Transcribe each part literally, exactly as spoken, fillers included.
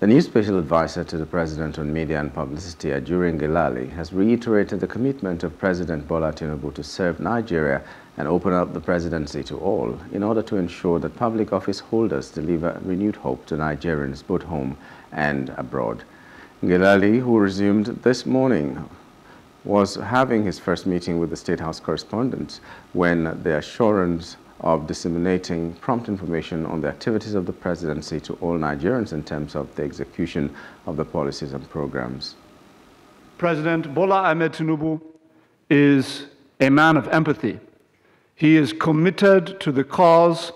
The new special advisor to the President on Media and Publicity, Ajurin Gilali, has reiterated the commitment of President Bola Tinubu to serve Nigeria and open up the presidency to all in order to ensure that public office holders deliver renewed hope to Nigerians both home and abroad. Gilali, who resumed this morning, was having his first meeting with the State House correspondents when the assurance of disseminating prompt information on the activities of the presidency to all Nigerians in terms of the execution of the policies and programs. President Bola Ahmed Tinubu is a man of empathy. He is committed to the cause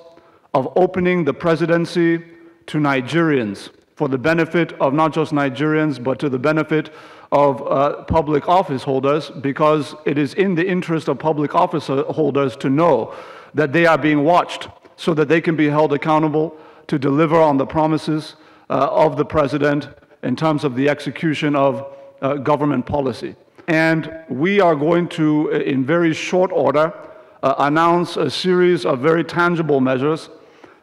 of opening the presidency to Nigerians for the benefit of not just Nigerians, but to the benefit of uh, public office holders, because it is in the interest of public office holders to know that they are being watched so that they can be held accountable to deliver on the promises uh, of the president in terms of the execution of uh, government policy. And we are going to, in very short order, uh, announce a series of very tangible measures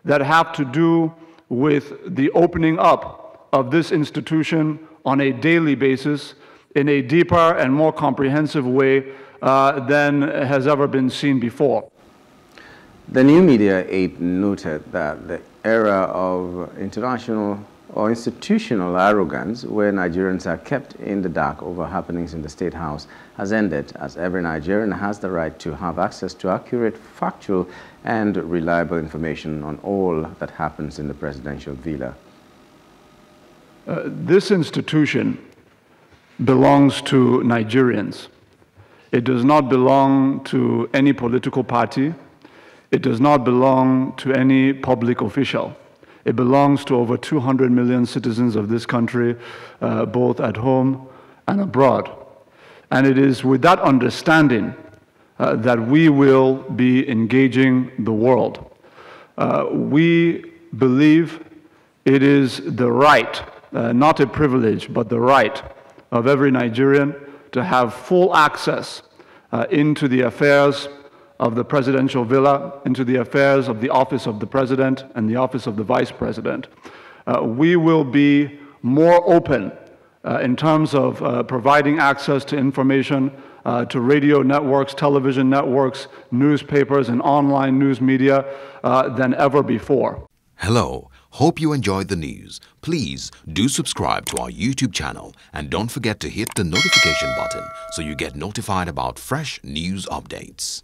that have to do with the opening up of this institution on a daily basis in a deeper and more comprehensive way uh, than has ever been seen before. The New Media Aid noted that the era of international or institutional arrogance, where Nigerians are kept in the dark over happenings in the State House, has ended, as every Nigerian has the right to have access to accurate, factual and reliable information on all that happens in the presidential villa. Uh, this institution belongs to Nigerians. It does not belong to any political party. It does not belong to any public official. It belongs to over two hundred million citizens of this country, uh, both at home and abroad. And it is with that understanding uh, that we will be engaging the world. Uh, we believe it is the right, uh, not a privilege, but the right of every Nigerian to have full access uh, into the affairs of the presidential villa, into the affairs of the office of the president and the office of the vice president. Uh, we will be more open uh, in terms of uh, providing access to information uh, to radio networks, television networks, newspapers, and online news media uh, than ever before. Hello, hope you enjoyed the news. Please do subscribe to our YouTube channel and don't forget to hit the notification button so you get notified about fresh news updates.